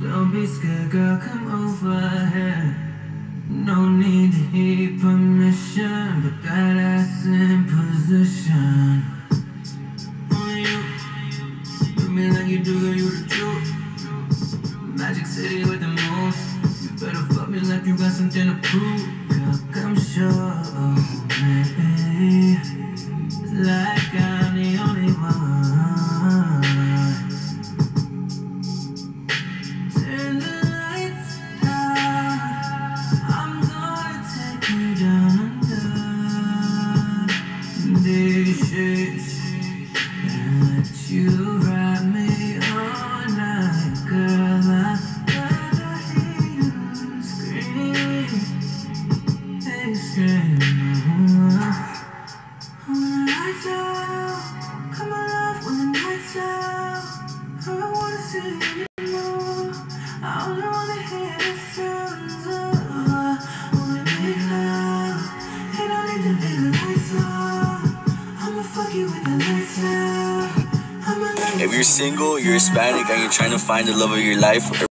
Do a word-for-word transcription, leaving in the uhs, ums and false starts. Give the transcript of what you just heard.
Don't be scared, girl, come over here. No need to heed permission, but that ass in position. Only you, do me like you do, girl, you the truth. Magic City with the moves. You better fuck me like you got something to prove. Girl, come show me like I'm the only one. If you're single, you're Hispanic, and you're trying to find the love of your life,